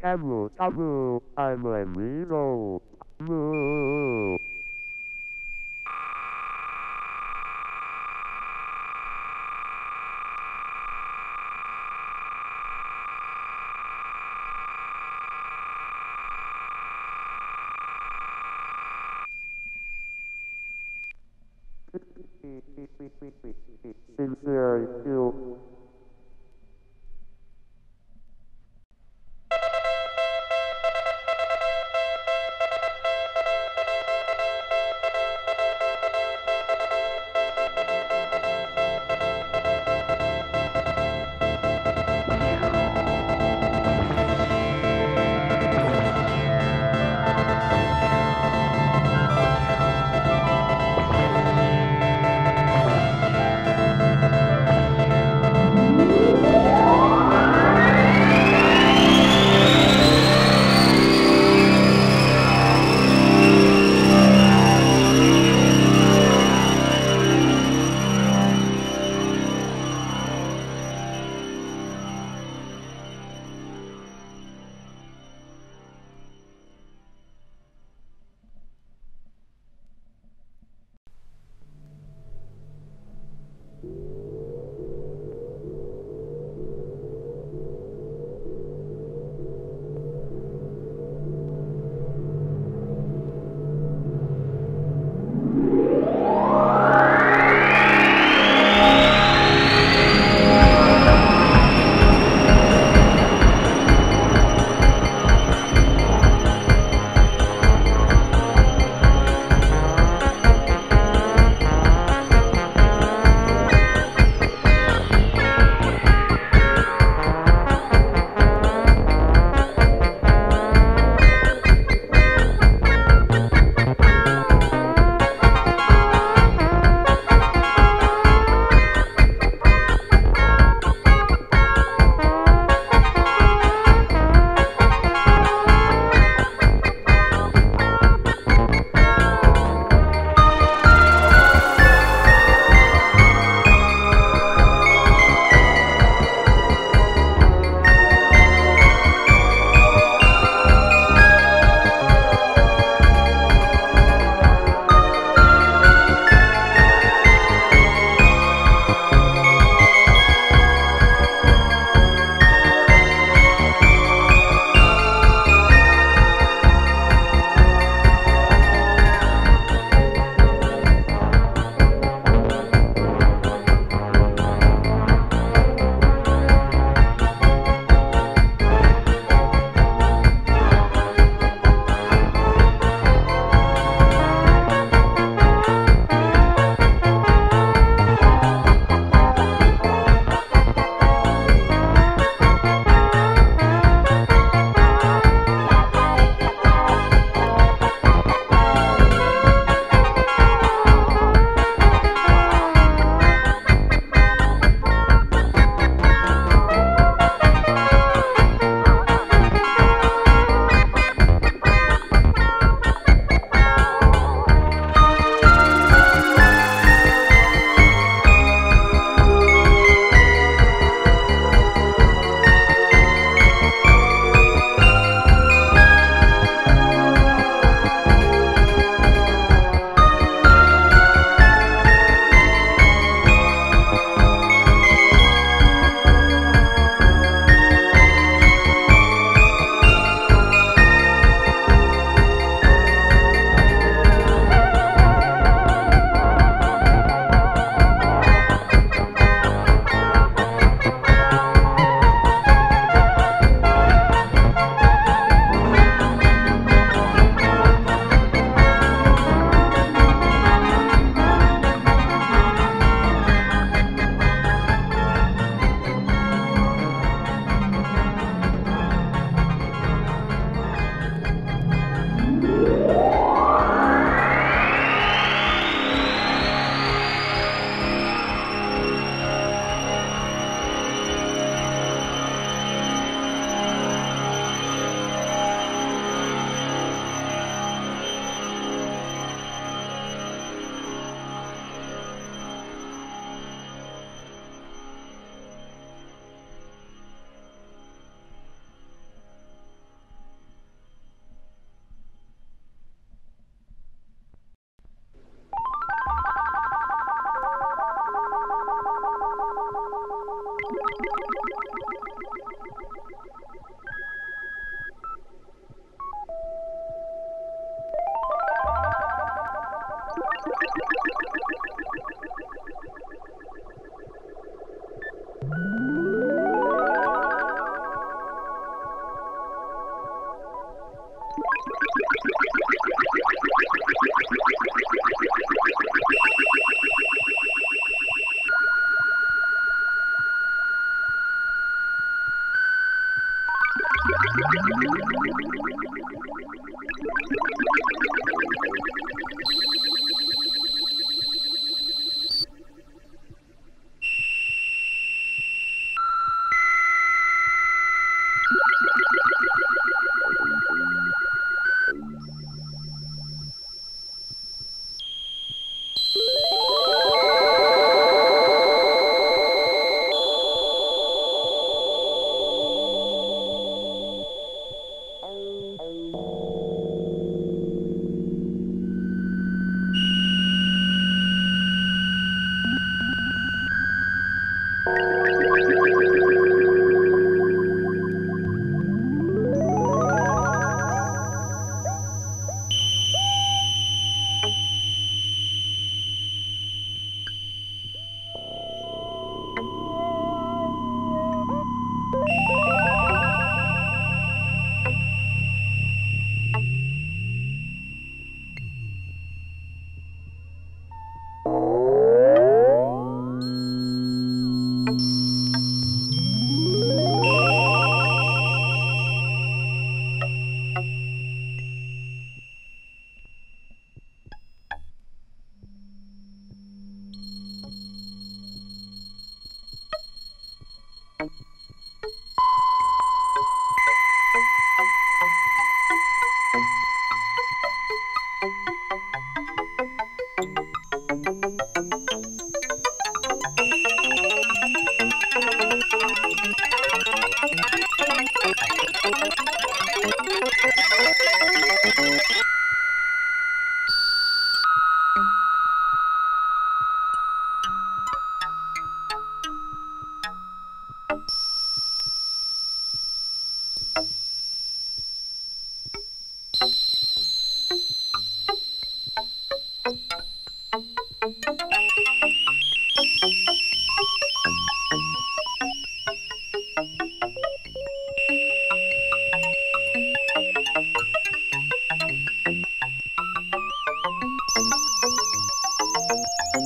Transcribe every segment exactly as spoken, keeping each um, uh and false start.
Tabu, tabu, I'm a weirdo. Moo.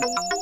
Thank you.